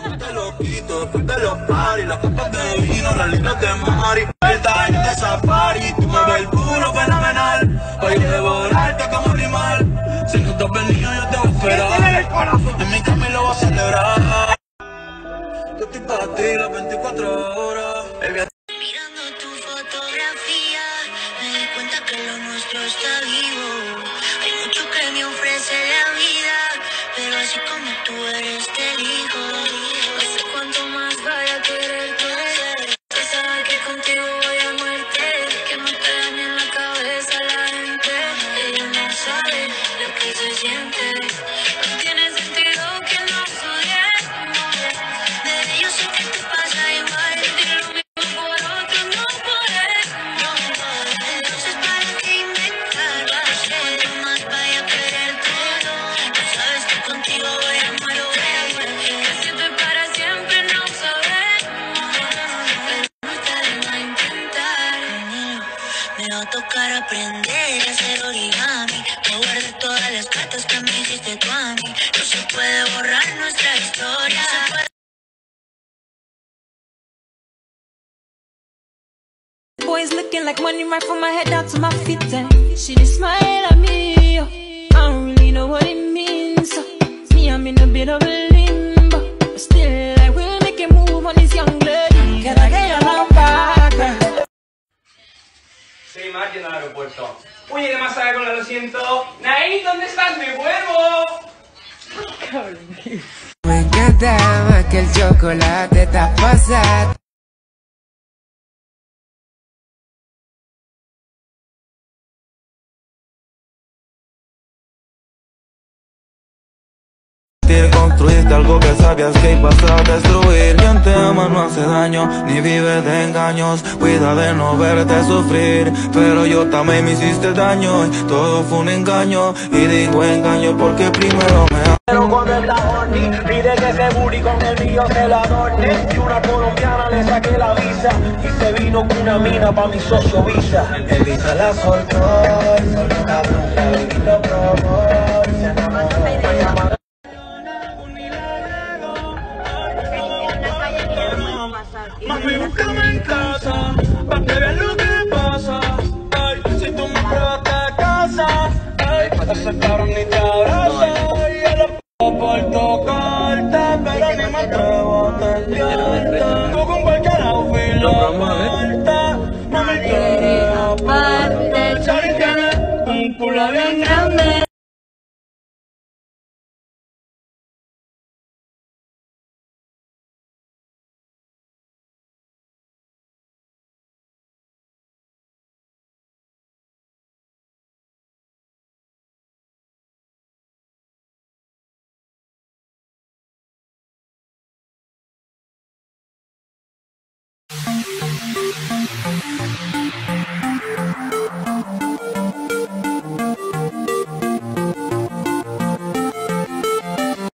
Te lo quito después de los paris, las copas de vino, las libras de mari. Verdad en safari, tú me ves el culo fenomenal. Voy a devorarte como rimal. Si no te has venido yo te voy a esperar. En mi camino lo voy a celebrar. Yo estoy para ti las 24 horas. Mirando tu fotografía, me di cuenta que lo nuestro está vivo. Hay mucho que me ofrece la vida, pero así como tú eres te digo. Tocar aprender a hacer origami. Me guardé todas las cartas que me hiciste tú a mí. No se puede borrar nuestra historia. No se puede. Boys looking like money right from my head down to my feet. And she just smiled at me. I don't really know what it means. So, me, I'm in a bit of a limbo. But still, I will make a move on this young lady. Can I get a long background? Sí, más lleno al aeropuerto. Uy, ¿qué más sabe con la 200? Nair, ¿dónde estás? ¡Me vuelvo! Cabrón. Me encanta más que el chocolate, está pasado. Construiste algo que sabías que ibas a destruir. Quien te ama no hace daño, ni vive de engaños. Cuida de no verte sufrir. Pero yo también me hiciste daño y todo fue un engaño. Y digo engaño porque primero me amé. Pero cuando está horny, pide que se buri con el mío se la adorne. Y una colombiana le saqué la visa y se vino con una mina pa' mi socio Visa. El Visa la soltó, solita bruja, el vino probó. Mami, búscame en casa, pa' que veas lo que pasa. Ay, si tú me pruebas te casas. Ay, ese cabrón ni te abraza. Ay, yo lo puedo por tocarte, pero ni me atrevo a atender.